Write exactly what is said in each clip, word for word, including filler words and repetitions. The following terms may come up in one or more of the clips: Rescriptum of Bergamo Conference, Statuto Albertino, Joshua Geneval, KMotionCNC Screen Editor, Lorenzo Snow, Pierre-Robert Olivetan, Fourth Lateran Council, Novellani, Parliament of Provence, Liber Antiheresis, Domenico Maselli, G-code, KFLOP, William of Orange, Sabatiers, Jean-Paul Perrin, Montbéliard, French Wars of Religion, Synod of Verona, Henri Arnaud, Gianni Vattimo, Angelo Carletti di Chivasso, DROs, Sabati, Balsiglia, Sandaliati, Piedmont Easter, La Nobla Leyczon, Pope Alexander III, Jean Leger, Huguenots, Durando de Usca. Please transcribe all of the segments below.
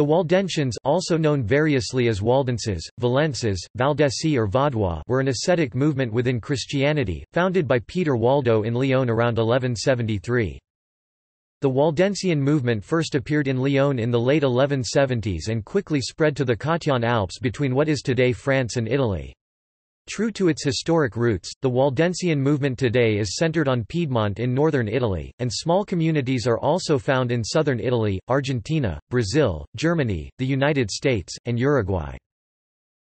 The Waldensians, also known variously as Waldenses, Valenses, Valdesi or Vaudois, were an ascetic movement within Christianity, founded by Peter Waldo in Lyon around eleven seventy-three. The Waldensian movement first appeared in Lyon in the late eleven seventies and quickly spread to the Cottian Alps between what is today France and Italy. True to its historic roots, the Waldensian movement today is centered on Piedmont in northern Italy, and small communities are also found in southern Italy, Argentina, Brazil, Germany, the United States, and Uruguay.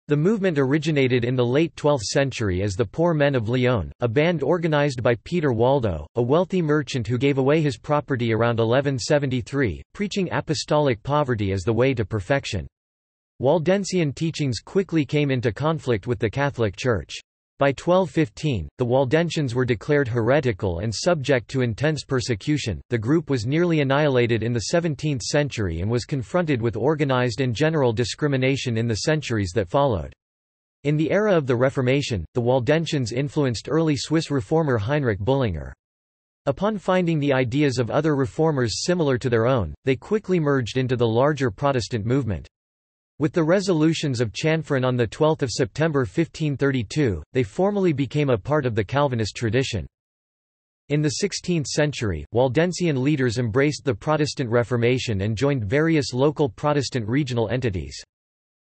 The movement originated in the late twelfth century as the Poor Men of Lyon, a band organized by Peter Waldo, a wealthy merchant who gave away his property around eleven seventy-three, preaching apostolic poverty as the way to perfection. Waldensian teachings quickly came into conflict with the Catholic Church. By twelve fifteen, the Waldensians were declared heretical and subject to intense persecution. The group was nearly annihilated in the seventeenth century and was confronted with organized and general discrimination in the centuries that followed. In the era of the Reformation, the Waldensians influenced early Swiss reformer Heinrich Bullinger. Upon finding the ideas of other reformers similar to their own, they quickly merged into the larger Protestant movement. With the resolutions of Chanforan on twelfth of September fifteen thirty-two, they formally became a part of the Calvinist tradition. In the sixteenth century, Waldensian leaders embraced the Protestant Reformation and joined various local Protestant regional entities.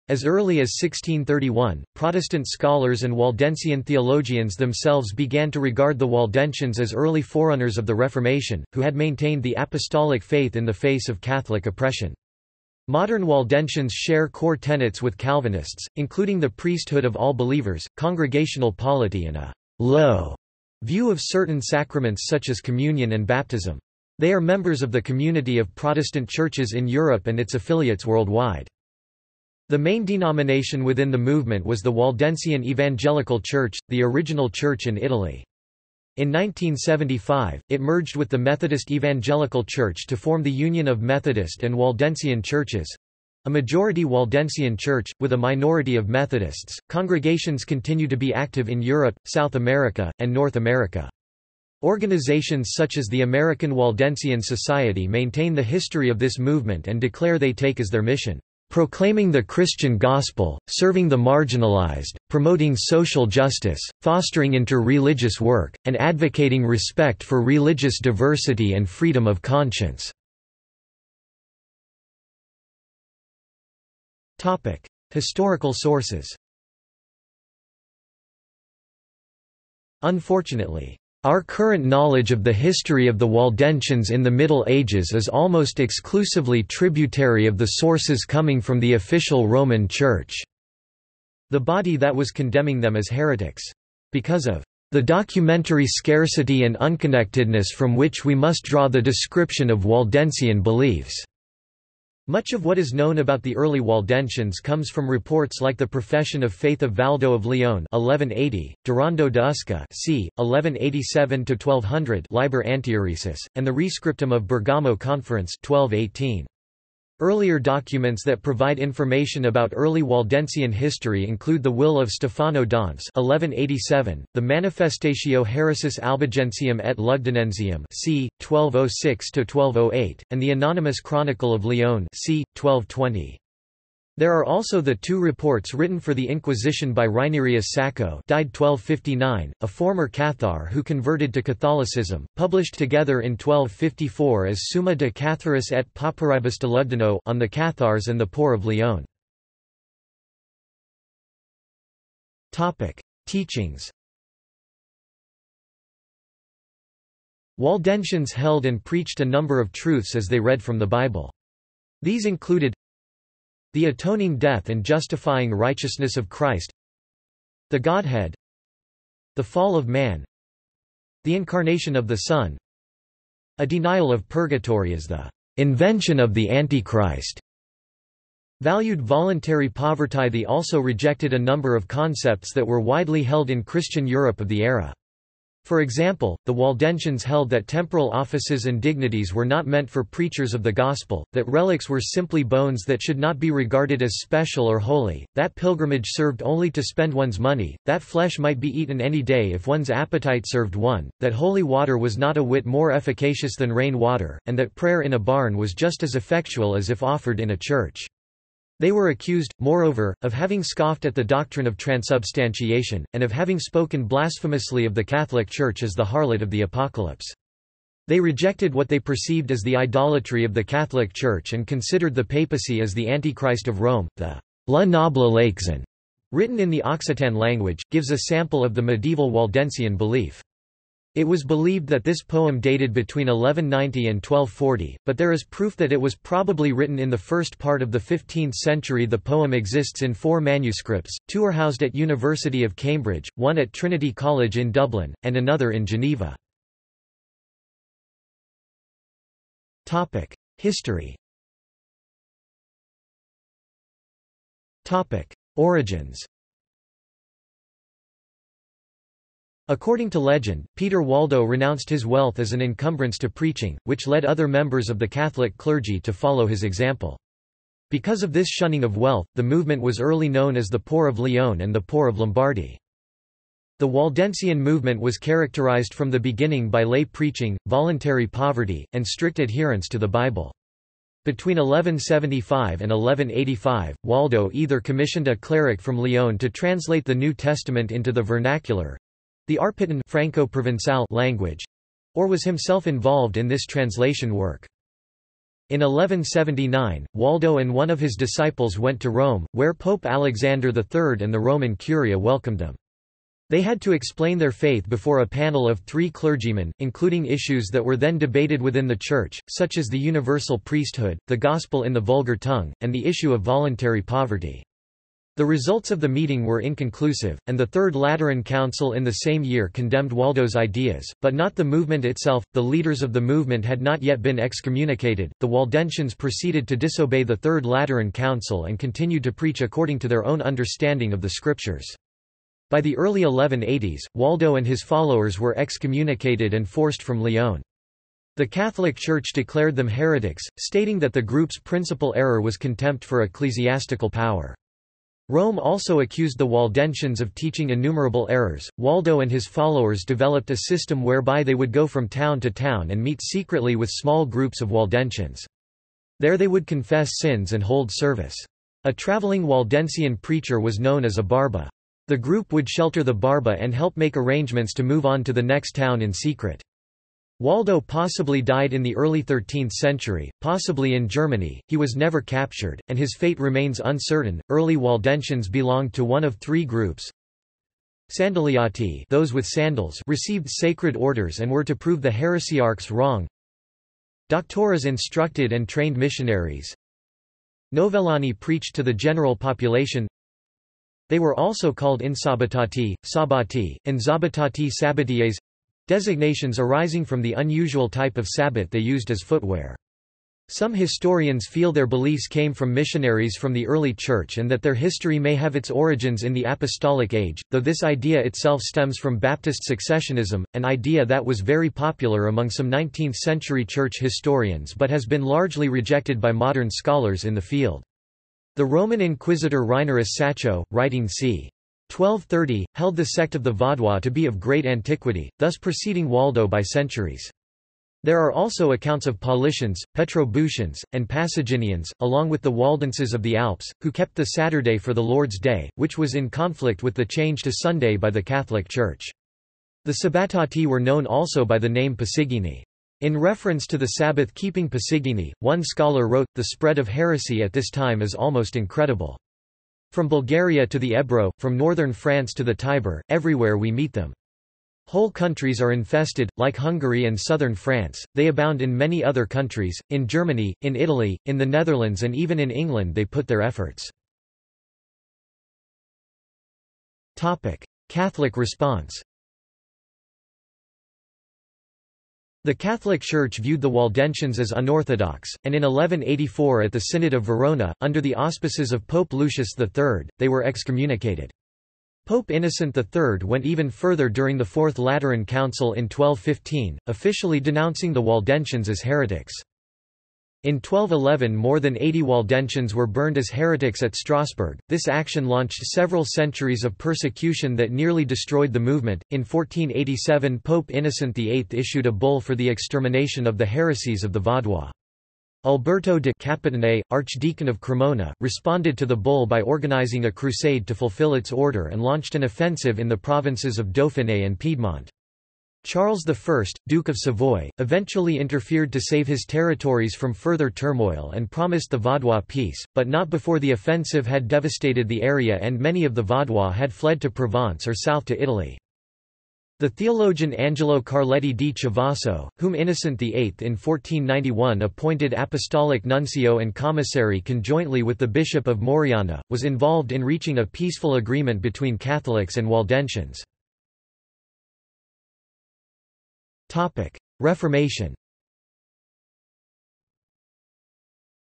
As early as sixteen thirty-one, Protestant scholars and Waldensian theologians themselves began to regard the Waldensians as early forerunners of the Reformation, who had maintained the apostolic faith in the face of Catholic oppression. Modern Waldensians share core tenets with Calvinists, including the priesthood of all believers, congregational polity and a «low» view of certain sacraments such as communion and baptism. They are members of the community of Protestant churches in Europe and its affiliates worldwide. The main denomination within the movement was the Waldensian Evangelical Church, the original church in Italy. In nineteen seventy-five, it merged with the Methodist Evangelical Church to form the Union of Methodist and Waldensian Churches—a majority Waldensian church, with a minority of Methodists. Congregations continue to be active in Europe, South America, and North America. Organizations such as the American Waldensian Society maintain the history of this movement and declare they take as their mission, "Proclaiming the Christian gospel, serving the marginalized, promoting social justice, fostering inter-religious work, and advocating respect for religious diversity and freedom of conscience." Topic: Historical sources. Unfortunately, our current knowledge of the history of the Waldensians in the Middle Ages is almost exclusively tributary of the sources coming from the official Roman Church, the body that was condemning them as heretics. Because of the documentary scarcity and unconnectedness from which we must draw the description of Waldensian beliefs. Much of what is known about the early Waldensians comes from reports like the Profession of Faith of Valdo of Lyon eleven eighty, Durando de Usca c. eleven eighty-seven to twelve hundred Liber Antiheresis, and the Rescriptum of Bergamo Conference twelve eighteen. Earlier documents that provide information about early Waldensian history include the Will of Stefano Donz eleven eighty-seven, the Manifestatio Heresis Albigensium et Lugdunensium c. twelve oh six to twelve oh eight, and the Anonymous Chronicle of Lyon c. twelve twenty. There are also the two reports written for the Inquisition by Rainerius Sacco, died twelve fifty-nine, a former Cathar who converted to Catholicism, published together in twelve fifty-four as Summa de Catharis et Paparibus de Lugdano, on the Cathars and the Poor of Lyon. Topic: Teachings. Waldensians held and preached a number of truths as they read from the Bible. These included the atoning death and justifying righteousness of Christ, the Godhead, the fall of man, the incarnation of the Son, a denial of purgatory as the invention of the Antichrist. Valued voluntary poverty. They also rejected a number of concepts that were widely held in Christian Europe of the era. For example, the Waldensians held that temporal offices and dignities were not meant for preachers of the gospel, that relics were simply bones that should not be regarded as special or holy, that pilgrimage served only to spend one's money, that flesh might be eaten any day if one's appetite served one, that holy water was not a whit more efficacious than rain water, and that prayer in a barn was just as effectual as if offered in a church. They were accused, moreover, of having scoffed at the doctrine of transubstantiation, and of having spoken blasphemously of the Catholic Church as the harlot of the Apocalypse. They rejected what they perceived as the idolatry of the Catholic Church and considered the papacy as the Antichrist of Rome. The La Nobla Leyczon, written in the Occitan language, gives a sample of the medieval Waldensian belief. It was believed that this poem dated between eleven ninety and twelve forty, but there is proof that it was probably written in the first part of the fifteenth century. The poem exists in four manuscripts, two are housed at University of Cambridge, one at Trinity College in Dublin, and another in Geneva. History. Origins. According to legend, Peter Waldo renounced his wealth as an encumbrance to preaching, which led other members of the Catholic clergy to follow his example. Because of this shunning of wealth, the movement was early known as the Poor of Lyon and the Poor of Lombardy. The Waldensian movement was characterized from the beginning by lay preaching, voluntary poverty, and strict adherence to the Bible. Between eleven seventy-five and eleven eighty-five, Waldo either commissioned a cleric from Lyon to translate the New Testament into the vernacular, the Arpitan Franco-Provençal language, or was himself involved in this translation work. In eleven seventy-nine, Waldo and one of his disciples went to Rome, where Pope Alexander the Third and the Roman Curia welcomed them. They had to explain their faith before a panel of three clergymen, including issues that were then debated within the Church, such as the universal priesthood, the gospel in the vulgar tongue, and the issue of voluntary poverty. The results of the meeting were inconclusive, and the Third Lateran Council in the same year condemned Waldo's ideas, but not the movement itself. The leaders of the movement had not yet been excommunicated. The Waldensians proceeded to disobey the Third Lateran Council and continued to preach according to their own understanding of the Scriptures. By the early eleven eighties, Waldo and his followers were excommunicated and forced from Lyon. The Catholic Church declared them heretics, stating that the group's principal error was contempt for ecclesiastical power. Rome also accused the Waldensians of teaching innumerable errors. Waldo and his followers developed a system whereby they would go from town to town and meet secretly with small groups of Waldensians. There they would confess sins and hold service. A traveling Waldensian preacher was known as a barba. The group would shelter the barba and help make arrangements to move on to the next town in secret. Waldo possibly died in the early thirteenth century, possibly in Germany. He was never captured, and his fate remains uncertain. Early Waldensians belonged to one of three groups. Sandaliati, those with sandals, received sacred orders and were to prove the heresiarchs wrong. Doctoras instructed and trained missionaries. Novellani preached to the general population. They were also called Insabatati, Sabati, and Zabatati Sabatiers, designations arising from the unusual type of sabbat they used as footwear. Some historians feel their beliefs came from missionaries from the early Church and that their history may have its origins in the Apostolic Age, though this idea itself stems from Baptist successionism, an idea that was very popular among some nineteenth-century Church historians but has been largely rejected by modern scholars in the field. The Roman inquisitor Rainerius Sacco, writing c. twelve thirty, held the sect of the Vaudois to be of great antiquity, thus preceding Waldo by centuries. There are also accounts of Paulicians, Petrobutians, and Pasiginians, along with the Waldenses of the Alps, who kept the Saturday for the Lord's Day, which was in conflict with the change to Sunday by the Catholic Church. The Sabbatati were known also by the name Pasigini. In reference to the Sabbath-keeping Pasigini, one scholar wrote, "The spread of heresy at this time is almost incredible. From Bulgaria to the Ebro, from northern France to the Tiber, everywhere we meet them. Whole countries are infested, like Hungary and southern France, they abound in many other countries, in Germany, in Italy, in the Netherlands and even in England they put their efforts." Catholic response. The Catholic Church viewed the Waldensians as unorthodox, and in eleven eighty-four at the Synod of Verona, under the auspices of Pope Lucius the Third, they were excommunicated. Pope Innocent the Third went even further during the Fourth Lateran Council in twelve fifteen, officially denouncing the Waldensians as heretics. In twelve eleven, more than eighty Waldensians were burned as heretics at Strasbourg. This action launched several centuries of persecution that nearly destroyed the movement. In fourteen eighty-seven, Pope Innocent the Eighth issued a bull for the extermination of the heresies of the Vaudois. Alberto de Capitane, Archdeacon of Cremona, responded to the bull by organizing a crusade to fulfill its order and launched an offensive in the provinces of Dauphiné and Piedmont. Charles the First, Duke of Savoy, eventually interfered to save his territories from further turmoil and promised the Vaudois peace, but not before the offensive had devastated the area and many of the Vaudois had fled to Provence or south to Italy. The theologian Angelo Carletti di Chivasso, whom Innocent the Eighth in fourteen ninety-one appointed apostolic nuncio and commissary conjointly with the Bishop of Moriana, was involved in reaching a peaceful agreement between Catholics and Waldensians. Reformation.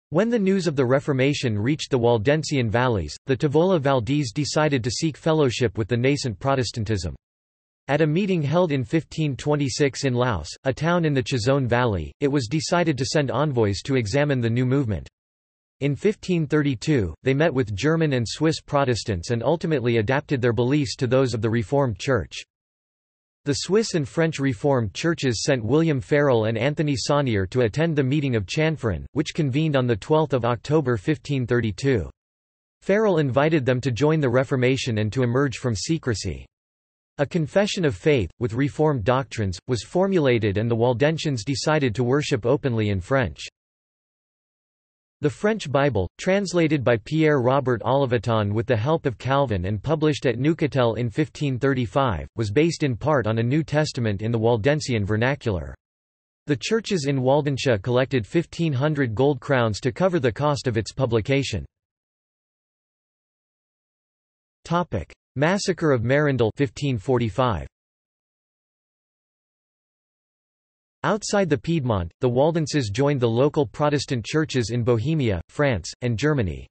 When the news of the Reformation reached the Waldensian valleys, the Tavola Valdese decided to seek fellowship with the nascent Protestantism. At a meeting held in fifteen twenty-six in Laos, a town in the Chazone Valley, it was decided to send envoys to examine the new movement. In fifteen thirty-two, they met with German and Swiss Protestants and ultimately adapted their beliefs to those of the Reformed Church. The Swiss and French Reformed churches sent William Farrell and Anthony Saunier to attend the meeting of Chanforan, which convened on the twelfth of October fifteen thirty-two. Farrell invited them to join the Reformation and to emerge from secrecy. A confession of faith, with Reformed doctrines, was formulated and the Waldensians decided to worship openly in French. The French Bible, translated by Pierre-Robert Olivetan with the help of Calvin and published at Neuchâtel in fifteen thirty-five, was based in part on a New Testament in the Waldensian vernacular. The churches in Waldensia collected fifteen hundred gold crowns to cover the cost of its publication. Massacre of Marindel fifteen forty-five. Outside the Piedmont, the Waldenses joined the local Protestant churches in Bohemia, France, and Germany.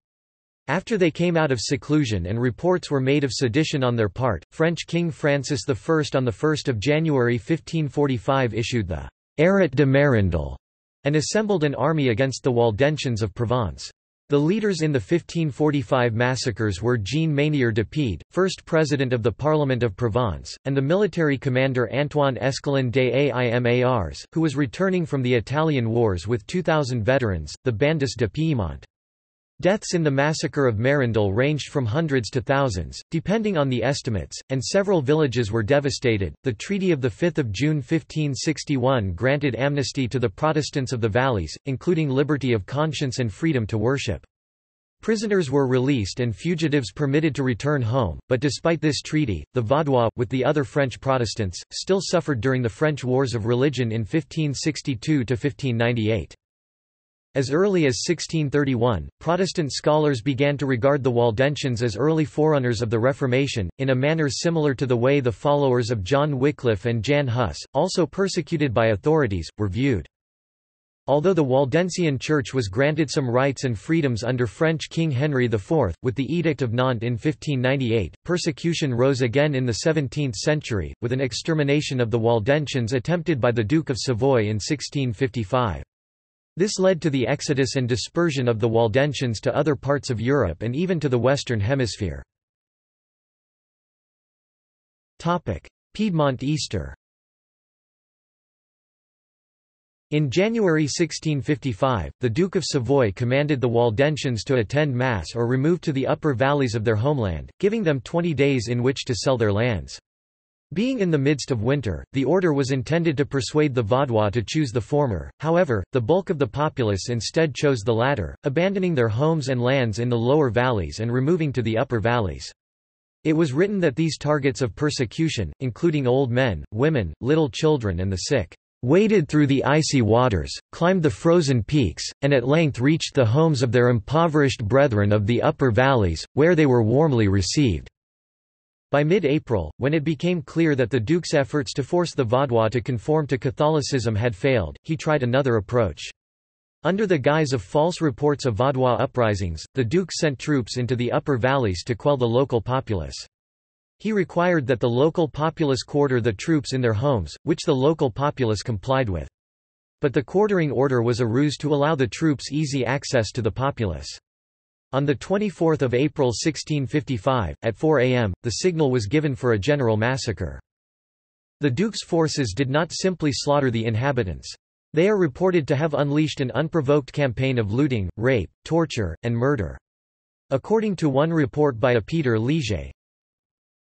After they came out of seclusion and reports were made of sedition on their part, French King Francis the First on the first of January fifteen forty-five issued the Arrete de Marindel and assembled an army against the Waldensians of Provence. The leaders in the fifteen forty-five massacres were Jean Manier de Pied, first president of the Parliament of Provence, and the military commander Antoine Escalin des Imars, who was returning from the Italian wars with two thousand veterans, the Bandits de Piémont. Deaths in the massacre of Marindel ranged from hundreds to thousands, depending on the estimates, and several villages were devastated. The Treaty of the fifth of June fifteen sixty-one granted amnesty to the Protestants of the valleys, including liberty of conscience and freedom to worship. Prisoners were released and fugitives permitted to return home, but despite this treaty, the Vaudois, with the other French Protestants, still suffered during the French Wars of Religion in fifteen sixty-two to fifteen ninety-eight. As early as sixteen thirty-one, Protestant scholars began to regard the Waldensians as early forerunners of the Reformation, in a manner similar to the way the followers of John Wycliffe and Jan Hus, also persecuted by authorities, were viewed. Although the Waldensian Church was granted some rights and freedoms under French King Henry the Fourth, with the Edict of Nantes in fifteen ninety-eight, persecution rose again in the seventeenth century, with an extermination of the Waldensians attempted by the Duke of Savoy in sixteen fifty-five. This led to the exodus and dispersion of the Waldensians to other parts of Europe and even to the Western Hemisphere. Piedmont Easter. In January sixteen fifty-five, the Duke of Savoy commanded the Waldensians to attend Mass or remove to the upper valleys of their homeland, giving them twenty days in which to sell their lands. Being in the midst of winter, the order was intended to persuade the Vaudois to choose the former, however, the bulk of the populace instead chose the latter, abandoning their homes and lands in the lower valleys and removing to the upper valleys. It was written that these targets of persecution, including old men, women, little children and the sick, waded through the icy waters, climbed the frozen peaks, and at length reached the homes of their impoverished brethren of the upper valleys, where they were warmly received. By mid-April, when it became clear that the Duke's efforts to force the Vaudois to conform to Catholicism had failed, he tried another approach. Under the guise of false reports of Vaudois uprisings, the Duke sent troops into the upper valleys to quell the local populace. He required that the local populace quarter the troops in their homes, which the local populace complied with. But the quartering order was a ruse to allow the troops easy access to the populace. On the twenty-fourth of April sixteen fifty-five, at four A M, the signal was given for a general massacre. The Duke's forces did not simply slaughter the inhabitants. They are reported to have unleashed an unprovoked campaign of looting, rape, torture, and murder. According to one report by a Peter Liger,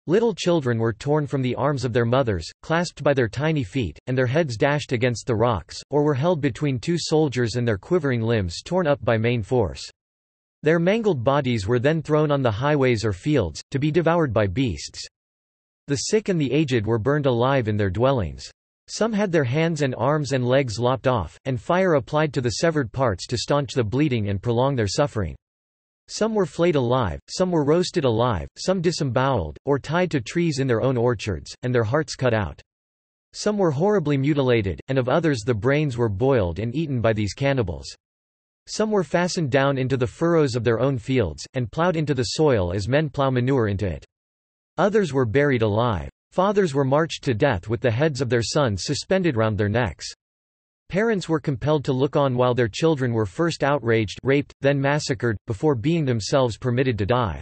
little children were torn from the arms of their mothers, clasped by their tiny feet, and their heads dashed against the rocks, or were held between two soldiers and their quivering limbs torn up by main force. Their mangled bodies were then thrown on the highways or fields, to be devoured by beasts. The sick and the aged were burned alive in their dwellings. Some had their hands and arms and legs lopped off, and fire applied to the severed parts to staunch the bleeding and prolong their suffering. Some were flayed alive, some were roasted alive, some disemboweled, or tied to trees in their own orchards, and their hearts cut out. Some were horribly mutilated, and of others the brains were boiled and eaten by these cannibals. Some were fastened down into the furrows of their own fields, and ploughed into the soil as men plough manure into it. Others were buried alive. Fathers were marched to death with the heads of their sons suspended round their necks. Parents were compelled to look on while their children were first outraged, raped, then massacred, before being themselves permitted to die.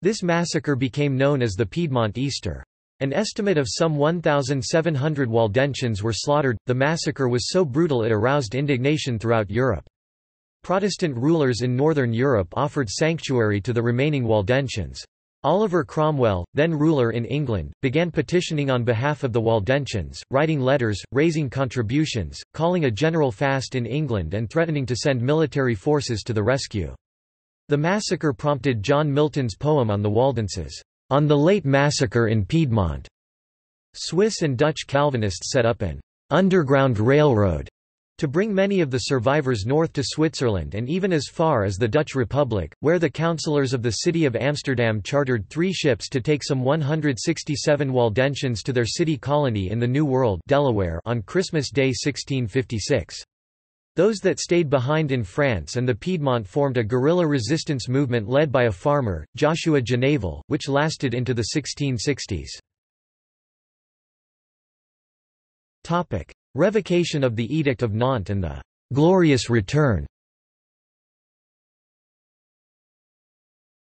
This massacre became known as the Piedmont Easter. An estimate of some one thousand seven hundred Waldensians were slaughtered. The massacre was so brutal it aroused indignation throughout Europe. Protestant rulers in northern Europe offered sanctuary to the remaining Waldensians. Oliver Cromwell, then ruler in England, began petitioning on behalf of the Waldensians, writing letters, raising contributions, calling a general fast in England and threatening to send military forces to the rescue. The massacre prompted John Milton's poem on the Waldenses, "On the Late Massacre in Piedmont." Swiss and Dutch Calvinists set up an underground railroad to bring many of the survivors north to Switzerland and even as far as the Dutch Republic, where the councillors of the city of Amsterdam chartered three ships to take some one hundred sixty-seven Waldensians to their city colony in the New World, Delaware, on Christmas Day sixteen fifty-six. Those that stayed behind in France and the Piedmont formed a guerrilla resistance movement led by a farmer, Joshua Geneval, which lasted into the sixteen sixties. Revocation of the Edict of Nantes and the «Glorious Return».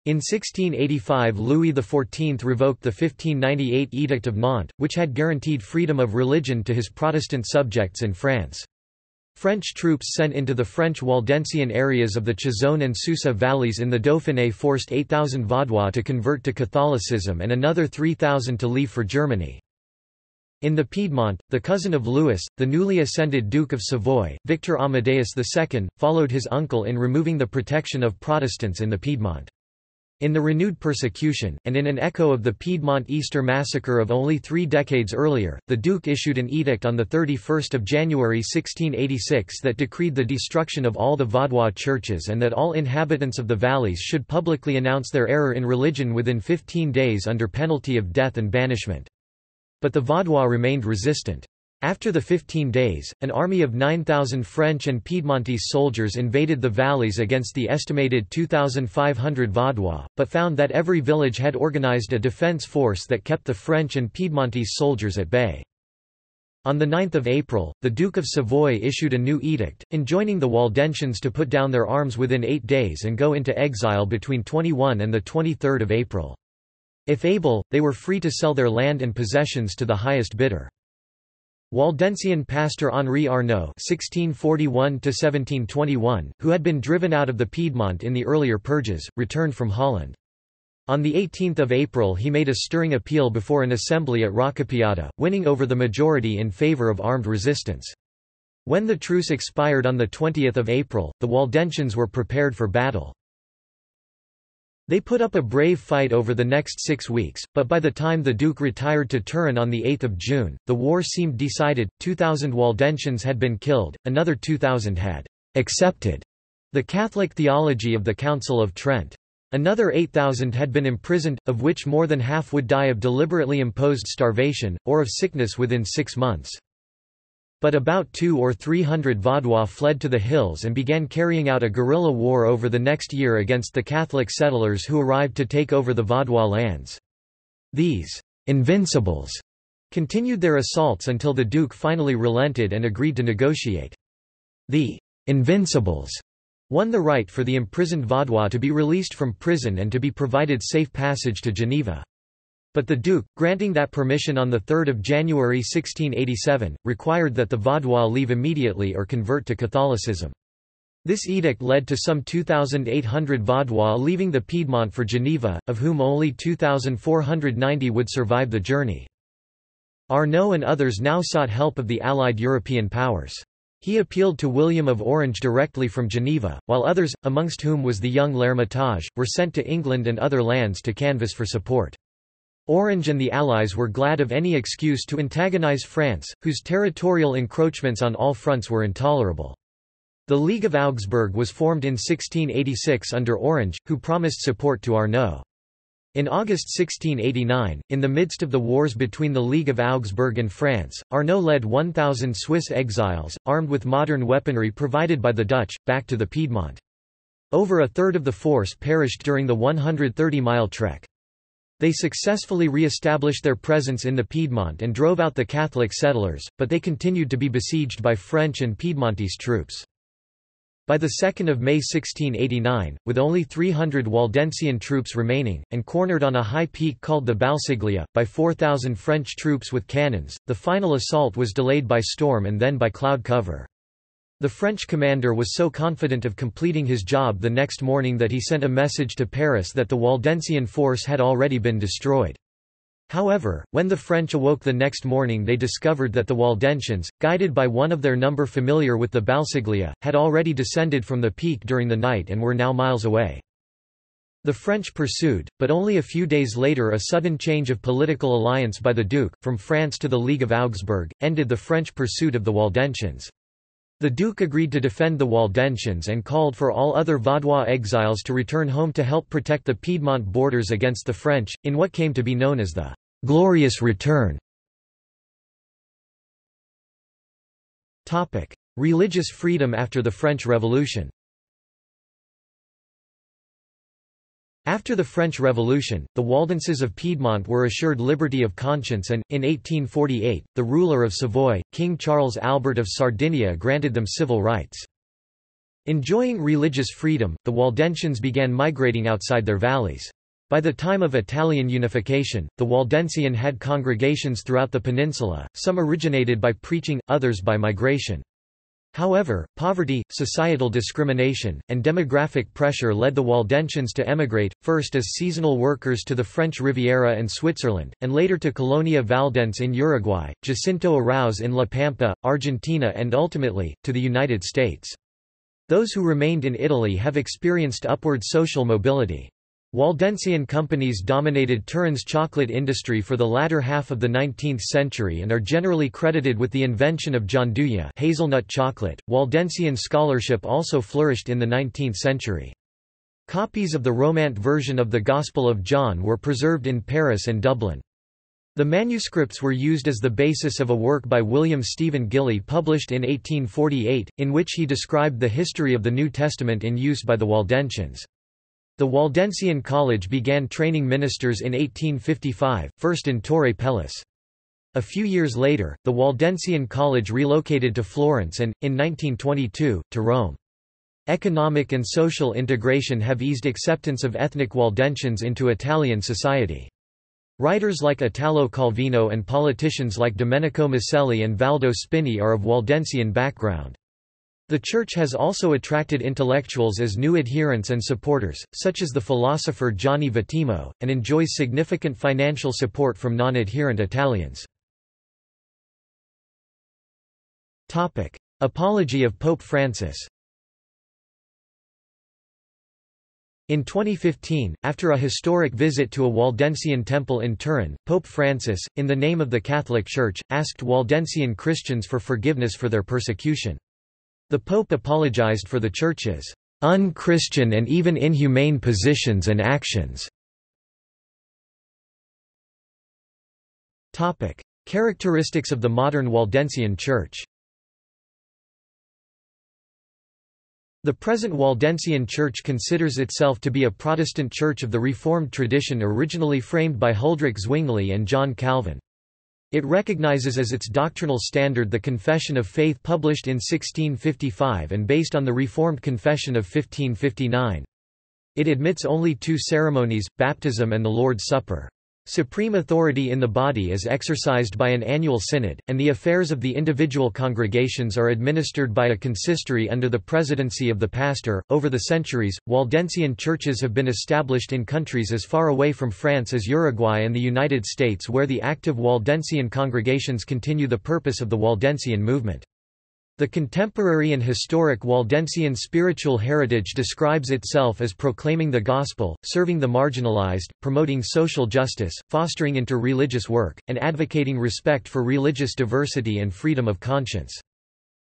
In sixteen eighty-five Louis the fourteenth revoked the fifteen ninety-eight Edict of Nantes, which had guaranteed freedom of religion to his Protestant subjects in France. French troops sent into the French Waldensian areas of the Chisone and Susa valleys in the Dauphiné forced eight thousand Vaudois to convert to Catholicism and another three thousand to leave for Germany. In the Piedmont, the cousin of Louis, the newly ascended Duke of Savoy, Victor Amadeus the second, followed his uncle in removing the protection of Protestants in the Piedmont. In the renewed persecution, and in an echo of the Piedmont Easter massacre of only three decades earlier, the Duke issued an edict on the thirty-first of January sixteen eighty-six that decreed the destruction of all the Vaudois churches and that all inhabitants of the valleys should publicly announce their error in religion within fifteen days under penalty of death and banishment. But the Vaudois remained resistant. After the fifteen days, an army of nine thousand French and Piedmontese soldiers invaded the valleys against the estimated two thousand five hundred Vaudois, but found that every village had organized a defense force that kept the French and Piedmontese soldiers at bay. On the ninth of April, the Duke of Savoy issued a new edict, enjoining the Waldensians to put down their arms within eight days and go into exile between twenty-first and the twenty-third of April. If able, they were free to sell their land and possessions to the highest bidder. Waldensian pastor Henri Arnaud (sixteen forty-one to seventeen twenty-one), who had been driven out of the Piedmont in the earlier purges, returned from Holland. On the eighteenth of April he made a stirring appeal before an assembly at Rocapiata, winning over the majority in favour of armed resistance. When the truce expired on the twentieth of April, the Waldensians were prepared for battle. They put up a brave fight over the next six weeks, but by the time the Duke retired to Turin on the eighth of June, the war seemed decided. two thousand Waldensians had been killed, another two thousand had accepted the Catholic theology of the Council of Trent. Another eight thousand had been imprisoned, of which more than half would die of deliberately imposed starvation, or of sickness within six months. But about two or three hundred Vaudois fled to the hills and began carrying out a guerrilla war over the next year against the Catholic settlers who arrived to take over the Vaudois lands. These «invincibles» continued their assaults until the Duke finally relented and agreed to negotiate. The «invincibles» won the right for the imprisoned Vaudois to be released from prison and to be provided safe passage to Geneva. But the Duke, granting that permission on the third of January sixteen eighty-seven, required that the Vaudois leave immediately or convert to Catholicism. This edict led to some two thousand eight hundred Vaudois leaving the Piedmont for Geneva, of whom only two thousand four hundred ninety would survive the journey. Arnaud and others now sought help of the Allied European powers. He appealed to William of Orange directly from Geneva, while others, amongst whom was the young L'Hermitage, were sent to England and other lands to canvass for support. Orange and the Allies were glad of any excuse to antagonize France, whose territorial encroachments on all fronts were intolerable. The League of Augsburg was formed in sixteen eighty-six under Orange, who promised support to Arnaud. In August sixteen eighty-nine, in the midst of the wars between the League of Augsburg and France, Arnaud led one thousand Swiss exiles, armed with modern weaponry provided by the Dutch, back to the Piedmont. Over a third of the force perished during the one hundred thirty mile trek. They successfully re-established their presence in the Piedmont and drove out the Catholic settlers, but they continued to be besieged by French and Piedmontese troops. By the second of May sixteen eighty-nine, with only three hundred Waldensian troops remaining, and cornered on a high peak called the Balsiglia, by four thousand French troops with cannons, the final assault was delayed by storm and then by cloud cover. The French commander was so confident of completing his job the next morning that he sent a message to Paris that the Waldensian force had already been destroyed. However, when the French awoke the next morning they discovered that the Waldensians, guided by one of their number familiar with the Balsiglia, had already descended from the peak during the night and were now miles away. The French pursued, but only a few days later a sudden change of political alliance by the Duke, from France to the League of Augsburg, ended the French pursuit of the Waldensians. The Duke agreed to defend the Waldensians and called for all other Vaudois exiles to return home to help protect the Piedmont borders against the French, in what came to be known as the Glorious Return. Religious freedom after the French Revolution. After the French Revolution, the Waldenses of Piedmont were assured liberty of conscience and, in eighteen forty-eight, the ruler of Savoy, King Charles Albert of Sardinia, granted them civil rights. Enjoying religious freedom, the Waldensians began migrating outside their valleys. By the time of Italian unification, the Waldensian had congregations throughout the peninsula, some originated by preaching, others by migration. However, poverty, societal discrimination, and demographic pressure led the Waldensians to emigrate, first as seasonal workers to the French Riviera and Switzerland, and later to Colonia Valdense in Uruguay, Jacinto Arauz in La Pampa, Argentina, and ultimately, to the United States. Those who remained in Italy have experienced upward social mobility. Waldensian companies dominated Turin's chocolate industry for the latter half of the nineteenth century and are generally credited with the invention of gianduja hazelnut chocolate. Waldensian scholarship also flourished in the nineteenth century. Copies of the Romance version of the Gospel of John were preserved in Paris and Dublin. The manuscripts were used as the basis of a work by William Stephen Gilly published in eighteen forty-eight, in which he described the history of the New Testament in use by the Waldensians. The Waldensian College began training ministers in eighteen fifty-five, first in Torre Pellice. A few years later, the Waldensian College relocated to Florence and, in nineteen twenty-two, to Rome. Economic and social integration have eased acceptance of ethnic Waldensians into Italian society. Writers like Italo Calvino and politicians like Domenico Maselli and Valdo Spini are of Waldensian background. The Church has also attracted intellectuals as new adherents and supporters, such as the philosopher Gianni Vattimo, and enjoys significant financial support from non-adherent Italians. Apology of Pope Francis. In twenty fifteen, after a historic visit to a Waldensian temple in Turin, Pope Francis, in the name of the Catholic Church, asked Waldensian Christians for forgiveness for their persecution. The Pope apologized for the Church's un-Christian and even inhumane positions and actions. Topic: Characteristics of the modern Waldensian Church. The present Waldensian Church considers itself to be a Protestant church of the Reformed tradition originally framed by Huldrych Zwingli and John Calvin. It recognizes as its doctrinal standard the Confession of Faith published in sixteen fifty-five and based on the Reformed Confession of fifteen fifty-nine. It admits only two ceremonies, baptism and the Lord's Supper. Supreme authority in the body is exercised by an annual synod, and the affairs of the individual congregations are administered by a consistory under the presidency of the pastor. Over the centuries, Waldensian churches have been established in countries as far away from France as Uruguay and the United States, where the active Waldensian congregations continue the purpose of the Waldensian movement. The contemporary and historic Waldensian spiritual heritage describes itself as proclaiming the gospel, serving the marginalized, promoting social justice, fostering inter-religious work, and advocating respect for religious diversity and freedom of conscience.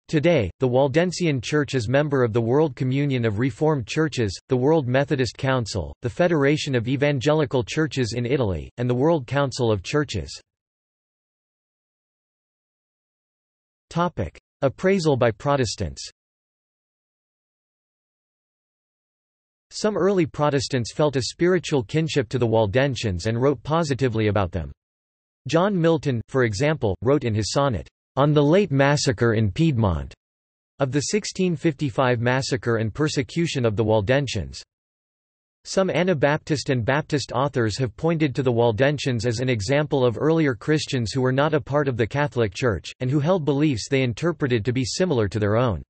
Today, the Waldensian Church is member of the World Communion of Reformed Churches, the World Methodist Council, the Federation of Evangelical Churches in Italy, and the World Council of Churches. Appraisal by Protestants. Some early Protestants felt a spiritual kinship to the Waldensians and wrote positively about them. John Milton, for example, wrote in his sonnet, "On the Late Massacre in Piedmont," of the sixteen fifty-five massacre and persecution of the Waldensians. Some Anabaptist and Baptist authors have pointed to the Waldensians as an example of earlier Christians who were not a part of the Catholic Church, and who held beliefs they interpreted to be similar to their own.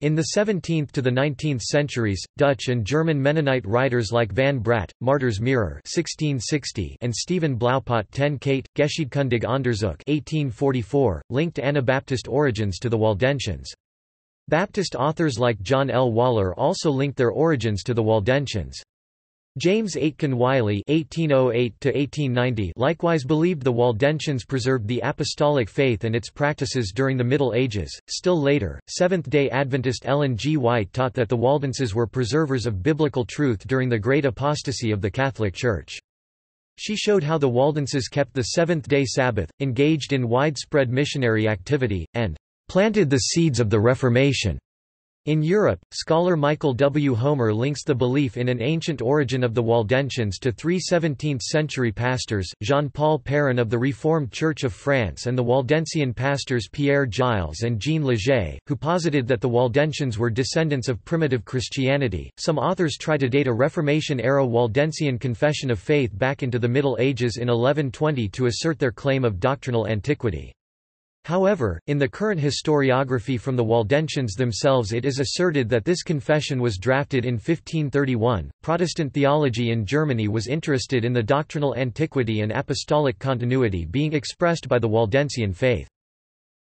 In the seventeenth to the nineteenth centuries, Dutch and German Mennonite writers like Van Braght, Martyr's Mirror (sixteen sixty) and Stephen Blaupot ten Kate, Geschiedkundig Onderzoek (eighteen forty-four) linked Anabaptist origins to the Waldensians. Baptist authors like John L. Waller also linked their origins to the Waldensians. James Aitken Wiley (eighteen oh eight to eighteen ninety) likewise believed the Waldensians preserved the apostolic faith and its practices during the Middle Ages. Still later, Seventh-day Adventist Ellen G. White taught that the Waldenses were preservers of biblical truth during the great apostasy of the Catholic Church. She showed how the Waldenses kept the seventh-day Sabbath, engaged in widespread missionary activity, and planted the seeds of the Reformation. In Europe, scholar Michael W. Homer links the belief in an ancient origin of the Waldensians to three seventeenth-century pastors, Jean-Paul Perrin of the Reformed Church of France and the Waldensian pastors Pierre Giles and Jean Leger, who posited that the Waldensians were descendants of primitive Christianity. Some authors try to date a Reformation-era Waldensian confession of faith back into the Middle Ages in eleven twenty to assert their claim of doctrinal antiquity. However, in the current historiography from the Waldensians themselves, it is asserted that this confession was drafted in fifteen thirty-one. Protestant theology in Germany was interested in the doctrinal antiquity and apostolic continuity being expressed by the Waldensian faith.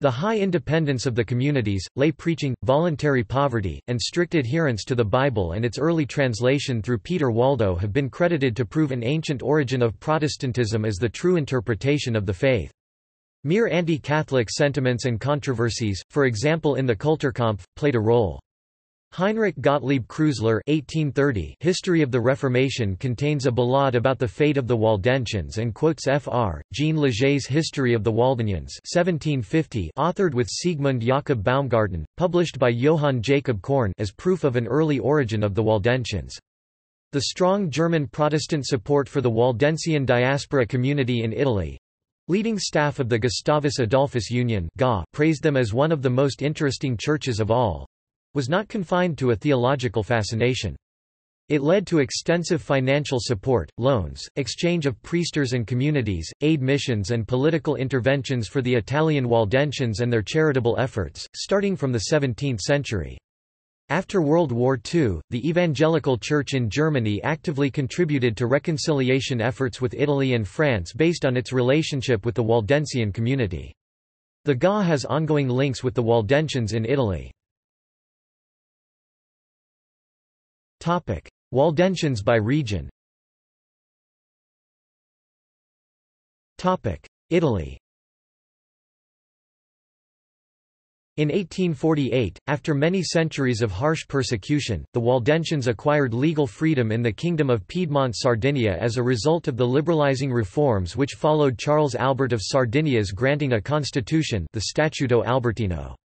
The high independence of the communities, lay preaching, voluntary poverty, and strict adherence to the Bible and its early translation through Peter Waldo have been credited to prove an ancient origin of Protestantism as the true interpretation of the faith. Mere anti-Catholic sentiments and controversies, for example in the Kulturkampf, played a role. Heinrich Gottlieb Kreuzler eighteen thirty History of the Reformation contains a ballade about the fate of the Waldensians and quotes F R Jean Leger's History of the Waldenians seventeen fifty authored with Siegmund Jakob Baumgarten, published by Johann Jacob Korn as proof of an early origin of the Waldensians. The strong German Protestant support for the Waldensian diaspora community in Italy, leading staff of the Gustavus Adolphus Union praised them as one of the most interesting churches of all, was not confined to a theological fascination. It led to extensive financial support, loans, exchange of priesters and communities, aid missions and political interventions for the Italian Waldensians and their charitable efforts, starting from the seventeenth century. After World War Two, the Evangelical Church in Germany actively contributed to reconciliation efforts with Italy and France based on its relationship with the Waldensian community. The G A has ongoing links with the Waldensians in Italy. Waldensians by region. Italy. In eighteen forty-eight, after many centuries of harsh persecution, the Waldensians acquired legal freedom in the Kingdom of Piedmont-Sardinia as a result of the liberalizing reforms which followed Charles Albert of Sardinia's granting a constitution, the Statuto Albertino.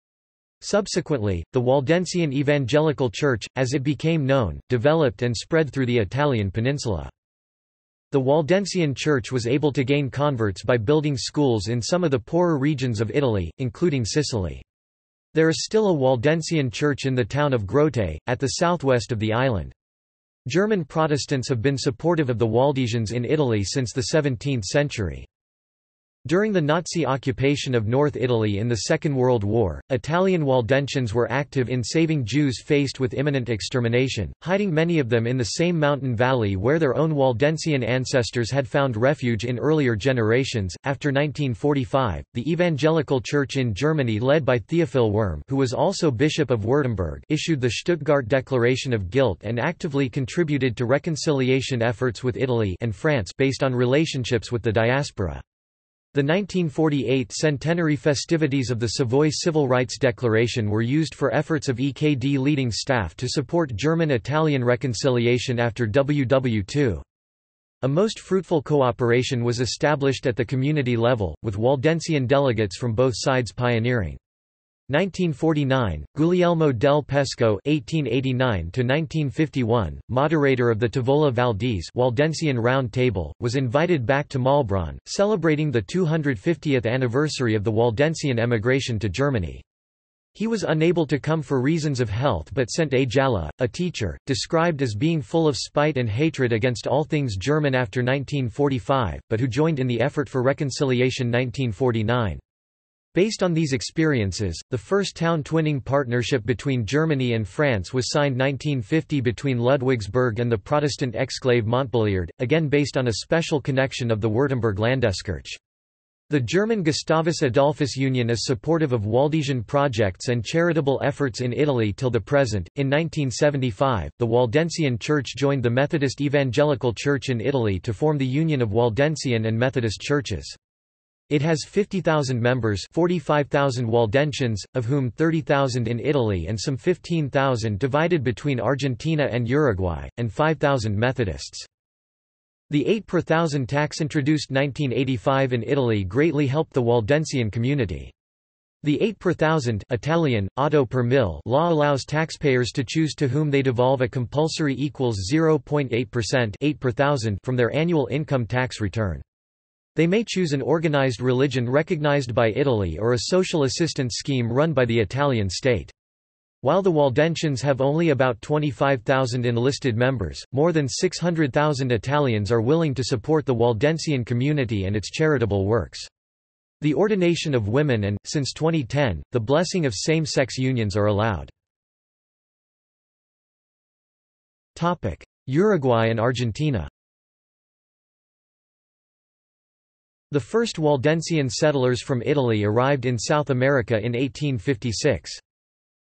Subsequently, the Waldensian Evangelical Church, as it became known, developed and spread through the Italian peninsula. The Waldensian Church was able to gain converts by building schools in some of the poorer regions of Italy, including Sicily. There is still a Waldensian church in the town of Grotte, at the southwest of the island. German Protestants have been supportive of the Waldesians in Italy since the seventeenth century. During the Nazi occupation of North Italy in the Second World War, Italian Waldensians were active in saving Jews faced with imminent extermination, hiding many of them in the same mountain valley where their own Waldensian ancestors had found refuge in earlier generations. After nineteen forty-five, the Evangelical Church in Germany, led by Theophil Worm, who was also Bishop of Württemberg, issued the Stuttgart Declaration of Guilt and actively contributed to reconciliation efforts with Italy and France based on relationships with the diaspora. The nineteen forty-eight centenary festivities of the Savoy Civil Rights Declaration were used for efforts of E K D leading staff to support German-Italian reconciliation after World War Two. A most fruitful cooperation was established at the community level, with Waldensian delegates from both sides pioneering. nineteen forty-nine, Guglielmo del Pesco (eighteen eighty-nine to nineteen fifty-one), moderator of the Tavola Valdese Waldensian Round Table, was invited back to Malbronn, celebrating the two hundred fiftieth anniversary of the Waldensian emigration to Germany. He was unable to come for reasons of health but sent Ajala, a teacher, described as being full of spite and hatred against all things German after nineteen forty-five, but who joined in the effort for reconciliation nineteen forty-nine. Based on these experiences, the first town-twinning partnership between Germany and France was signed nineteen fifty between Ludwigsburg and the Protestant exclave Montbéliard, again based on a special connection of the Württemberg Landeskirche. The German Gustavus Adolphus Union is supportive of Waldesian projects and charitable efforts in Italy till the present. In nineteen seventy-five, the Waldensian Church joined the Methodist Evangelical Church in Italy to form the Union of Waldensian and Methodist Churches. It has fifty thousand members, forty-five thousand Waldensians, of whom thirty thousand in Italy and some fifteen thousand divided between Argentina and Uruguay, and five thousand Methodists. The eight per thousand tax introduced nineteen eighty-five in Italy greatly helped the Waldensian community. The eight per thousand Italian, auto per mil law allows taxpayers to choose to whom they devolve a compulsory equals zero point eight percent eight per thousand from their annual income tax return. They may choose an organized religion recognized by Italy or a social assistance scheme run by the Italian state. While the Waldensians have only about twenty-five thousand enlisted members, more than six hundred thousand Italians are willing to support the Waldensian community and its charitable works. The ordination of women and, since twenty ten, the blessing of same-sex unions are allowed. Uruguay and Argentina. The first Waldensian settlers from Italy arrived in South America in eighteen fifty-six.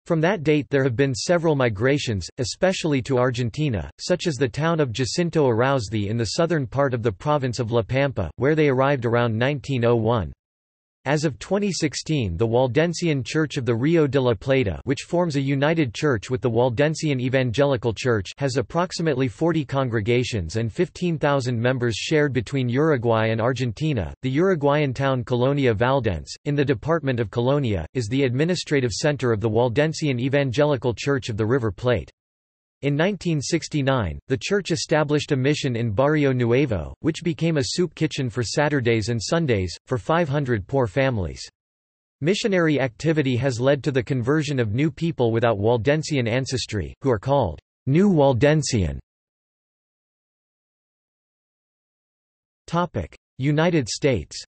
From that date there have been several migrations, especially to Argentina, such as the town of Jacinto Arauzzi in the southern part of the province of La Pampa, where they arrived around nineteen oh one. As of twenty sixteen, the Waldensian Church of the Rio de la Plata, which forms a united church with the Waldensian Evangelical Church, has approximately forty congregations and fifteen thousand members shared between Uruguay and Argentina. The Uruguayan town Colonia Valdense, in the department of Colonia, is the administrative center of the Waldensian Evangelical Church of the River Plate. In nineteen sixty-nine, the church established a mission in Barrio Nuevo, which became a soup kitchen for Saturdays and Sundays, for five hundred poor families. Missionary activity has led to the conversion of new people without Waldensian ancestry, who are called New Waldensian. United States.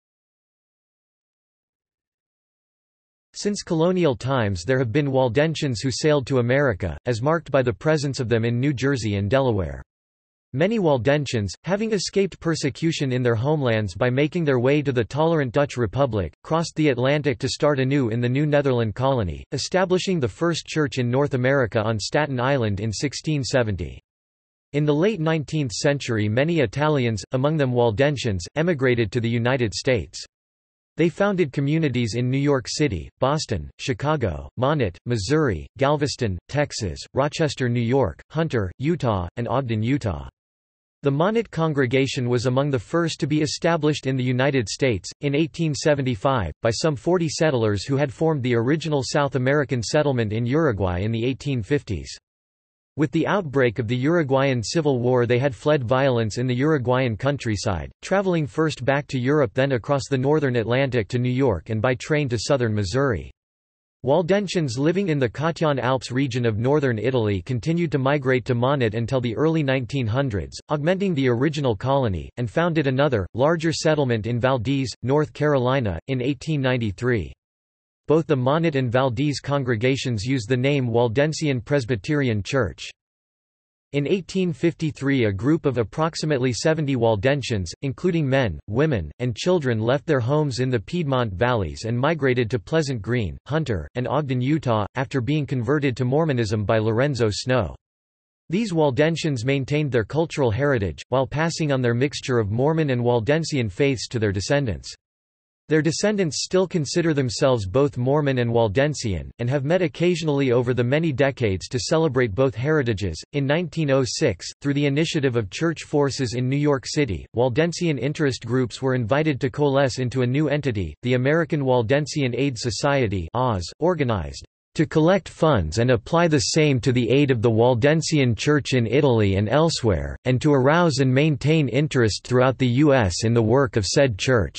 Since colonial times there have been Waldensians who sailed to America, as marked by the presence of them in New Jersey and Delaware. Many Waldensians, having escaped persecution in their homelands by making their way to the tolerant Dutch Republic, crossed the Atlantic to start anew in the New Netherland colony, establishing the first church in North America on Staten Island in sixteen seventy. In the late nineteenth century many Italians, among them Waldensians, emigrated to the United States. They founded communities in New York City, Boston, Chicago, Monett, Missouri, Galveston, Texas, Rochester, New York, Hunter, Utah, and Ogden, Utah. The Monnet congregation was among the first to be established in the United States, in eighteen seventy-five, by some forty settlers who had formed the original South American settlement in Uruguay in the eighteen fifties. With the outbreak of the Uruguayan Civil War, they had fled violence in the Uruguayan countryside, traveling first back to Europe, then across the northern Atlantic to New York and by train to southern Missouri. Waldensians living in the Catian Alps region of northern Italy continued to migrate to Monnet until the early nineteen hundreds, augmenting the original colony, and founded another, larger settlement in Valdese, North Carolina, in eighteen ninety-three. Both the Monnet and Valdese congregations use the name Waldensian Presbyterian Church. In eighteen fifty-three, a group of approximately seventy Waldensians, including men, women, and children, left their homes in the Piedmont valleys and migrated to Pleasant Green, Hunter, and Ogden, Utah, after being converted to Mormonism by Lorenzo Snow. These Waldensians maintained their cultural heritage, while passing on their mixture of Mormon and Waldensian faiths to their descendants. Their descendants still consider themselves both Mormon and Waldensian, and have met occasionally over the many decades to celebrate both heritages. In nineteen oh six, through the initiative of church forces in New York City, Waldensian interest groups were invited to coalesce into a new entity, the American Waldensian Aid Society, organized to collect funds and apply the same to the aid of the Waldensian Church in Italy and elsewhere, and to arouse and maintain interest throughout the U S in the work of said church.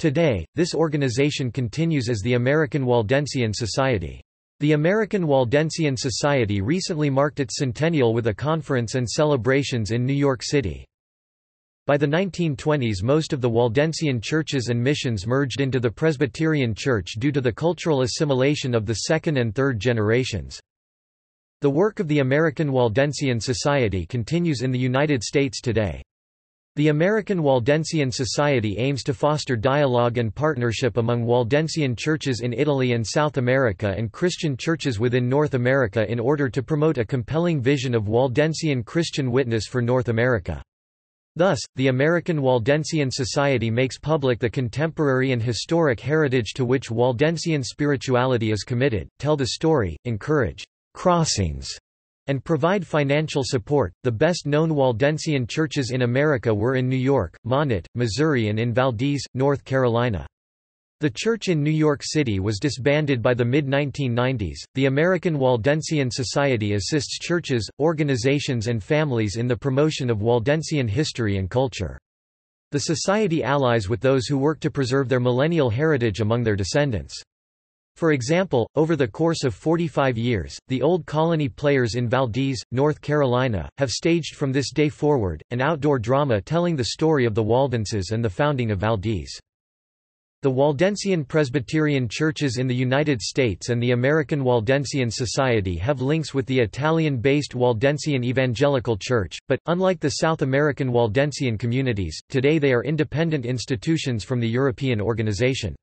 Today, this organization continues as the American Waldensian Society. The American Waldensian Society recently marked its centennial with a conference and celebrations in New York City. By the nineteen twenties, most of the Waldensian churches and missions merged into the Presbyterian Church due to the cultural assimilation of the second and third generations. The work of the American Waldensian Society continues in the United States today. The American Waldensian Society aims to foster dialogue and partnership among Waldensian churches in Italy and South America and Christian churches within North America in order to promote a compelling vision of Waldensian Christian witness for North America. Thus, the American Waldensian Society makes public the contemporary and historic heritage to which Waldensian spirituality is committed, tell the story, encourage crossings, and provide financial support. The best known Waldensian churches in America were in New York, Monnet, Missouri, and in Valdese, North Carolina. The church in New York City was disbanded by the mid nineteen nineties. The American Waldensian Society assists churches, organizations, and families in the promotion of Waldensian history and culture. The society allies with those who work to preserve their millennial heritage among their descendants. For example, over the course of forty-five years, the Old Colony Players in Valdese, North Carolina, have staged From This Day Forward, an outdoor drama telling the story of the Waldenses and the founding of Valdese. The Waldensian Presbyterian churches in the United States and the American Waldensian Society have links with the Italian-based Waldensian Evangelical Church, but, unlike the South American Waldensian communities, today they are independent institutions from the European organization.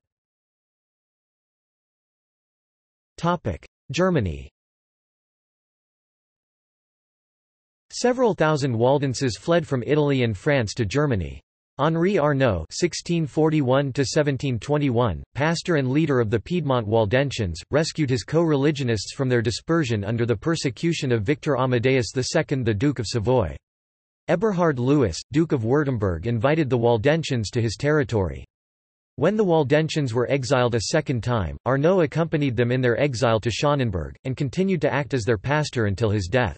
Germany. Several thousand Waldenses fled from Italy and France to Germany. Henri Arnaud (sixteen forty-one to seventeen twenty-one), pastor and leader of the Piedmont Waldensians, rescued his co-religionists from their dispersion under the persecution of Victor Amadeus the Second, the Duke of Savoy. Eberhard Louis, Duke of Württemberg, invited the Waldensians to his territory. When the Waldensians were exiled a second time, Arnaud accompanied them in their exile to Schonenberg, and continued to act as their pastor until his death.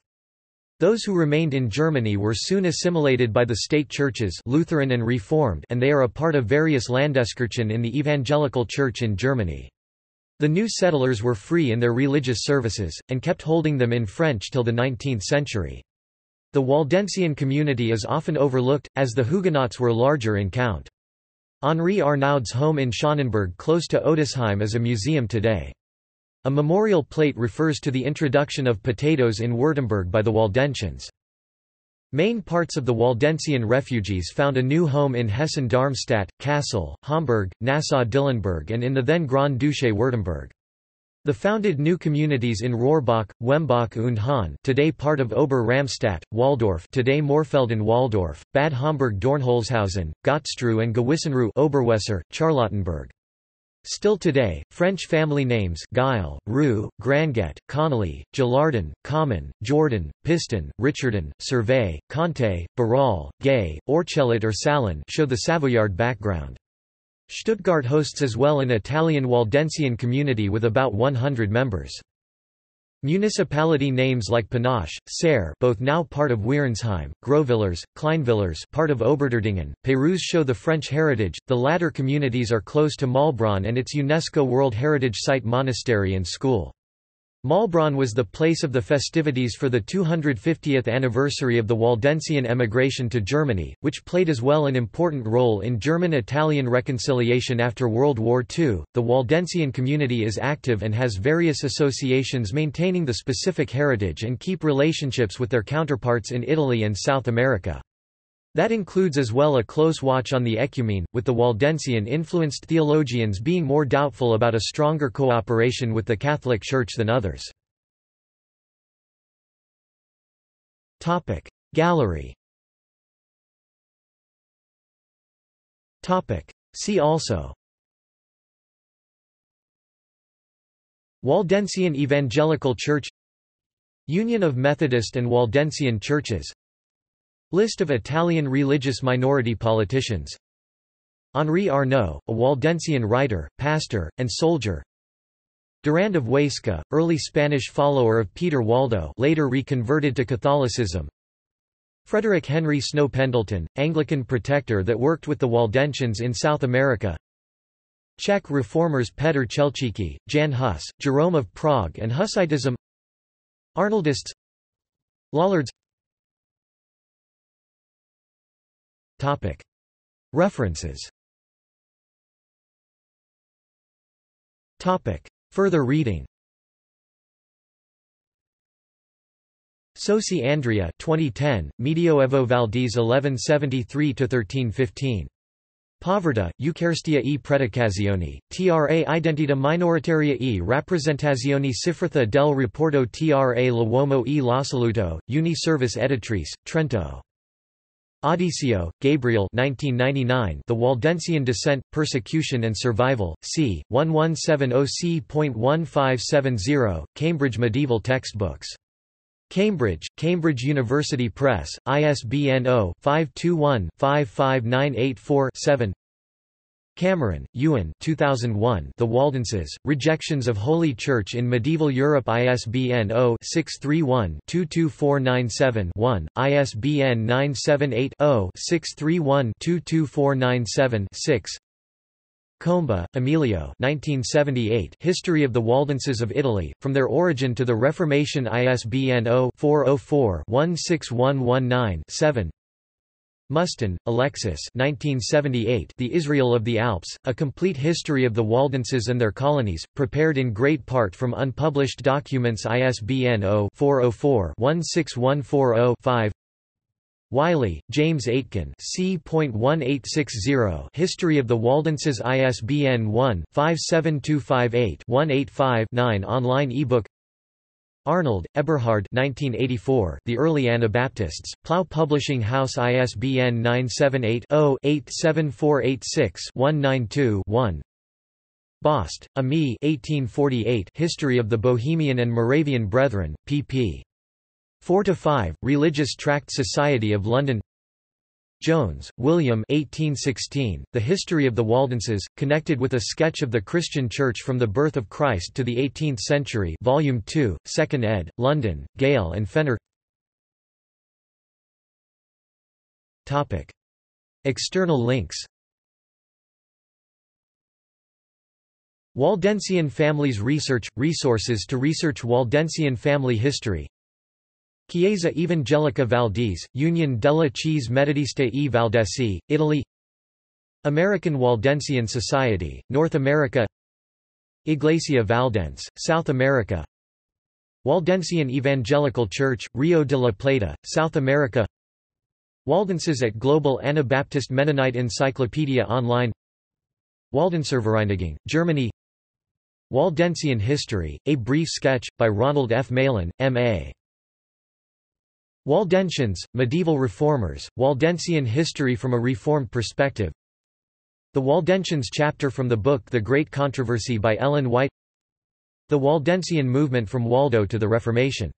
Those who remained in Germany were soon assimilated by the state churches, Lutheran and Reformed, and they are a part of various Landeskirchen in the Evangelical Church in Germany. The new settlers were free in their religious services, and kept holding them in French till the nineteenth century. The Waldensian community is often overlooked, as the Huguenots were larger in count. Henri Arnaud's home in Schonenberg close to Odesheim is a museum today. A memorial plate refers to the introduction of potatoes in Württemberg by the Waldensians. Main parts of the Waldensian refugees found a new home in Hessen-Darmstadt, Kassel, Hamburg, Nassau-Dillenburg, and in the then Grand Duchy Württemberg. The founded new communities in Rohrbach, Wembach und Hahn, today part of Ober-Ramstadt, Waldorf, today Moorfelden-Waldorf, Bad Homburg-Dornholzhausen, Gottstreu and Gewissenruh, Oberwesser, Charlottenburg. Still today, French family names Guile, Roux, Granget, Connolly, Gillardin, Common, Jordan, Piston, Richardin, Servais, Conte, Barral, Gay, Orchelet or Salin show the Savoyard background. Stuttgart hosts as well an Italian Waldensian community with about one hundred members. Municipality names like Panache, Serre, both now part of Wernsheim, Grovillers, Kleinvillers, part of Oberderdingen, Pérouse show the French heritage. The latter communities are close to Malbronn and its UNESCO World Heritage Site monastery and school. Malbronn was the place of the festivities for the two hundred fiftieth anniversary of the Waldensian emigration to Germany, which played as well an important role in German-Italian reconciliation after World War Two. The Waldensian community is active and has various associations maintaining the specific heritage and keep relationships with their counterparts in Italy and South America. That includes as well a close watch on the ecumene, with the Waldensian-influenced theologians being more doubtful about a stronger cooperation with the Catholic Church than others. Gallery. See also Waldensian Evangelical Church, Union of Methodist and Waldensian Churches, List of Italian religious minority politicians, Henri Arnaud, a Waldensian writer, pastor, and soldier, Durand of Huesca, early Spanish follower of Peter Waldo, later reconverted to Catholicism, Frederick Henry Snow Pendleton, Anglican protector that worked with the Waldensians in South America, Czech reformers Petr Chelčíky, Jan Hus, Jerome of Prague and Hussitism, Arnoldists, Lollards. Topic. References. Topic. Further reading. Sosi Andrea, twenty ten, Medioevo Valdese eleven seventy-three to thirteen fifteen. Povertà, Eucharistia e Predicazioni, tra identità minoritaria e rappresentazioni cifrata del rapporto tra l'uomo e la saluto, Uniservice Editrice, Trento. Odisseo, Gabriel nineteen ninety-nine, The Waldensian Descent, Persecution and Survival, c. eleven seventy c fifteen seventy, Cambridge Medieval Textbooks. Cambridge, Cambridge University Press, I S B N zero five two one five five nine eight four seven. Cameron, Ewan two thousand one, The Waldenses, Rejections of Holy Church in Medieval Europe, I S B N zero six three one two two four nine seven one, I S B N nine seven eight zero six three one two two four nine seven six. Comba, Emilio nineteen seventy-eight, History of the Waldenses of Italy, From Their Origin to the Reformation, I S B N zero four zero four one six one one nine seven. Muston, Alexis nineteen seventy-eight, The Israel of the Alps, A Complete History of the Waldenses and Their Colonies, prepared in great part from unpublished documents, I S B N zero four zero four one six one four zero five. Wiley, James Aitken C. History of the Waldenses, I S B N one five seven two five eight one eight five nine, online ebook. Arnold, Eberhard nineteen eighty-four, The Early Anabaptists, Plough Publishing House, I S B N nine seven eight zero eight seven four eight six one nine two one. Bost, Ami eighteen forty-eight, History of the Bohemian and Moravian Brethren, pp. four to five, Religious Tract Society of London. Jones, William eighteen sixteen, The History of the Waldenses, Connected with a Sketch of the Christian Church from the Birth of Christ to the Eighteenth Century, Volume two, second ed., London, Gale and Fenner. Topic. External links. Waldensian Families Research – Resources to research Waldensian family history. Chiesa Evangelica Valdese, Union della Chiesa Metodista e Valdesi, Italy. American Waldensian Society, North America. Iglesia Valdense, South America. Waldensian Evangelical Church, Rio de la Plata, South America. Waldenses at Global Anabaptist Mennonite Encyclopedia Online. Waldenservereinigung, Germany. Waldensian History, A Brief Sketch, by Ronald F. Malin, M A Waldensians, Medieval Reformers, Waldensian History from a Reformed Perspective. The Waldensians chapter from the book The Great Controversy by Ellen White. The Waldensian movement from Waldo to the Reformation.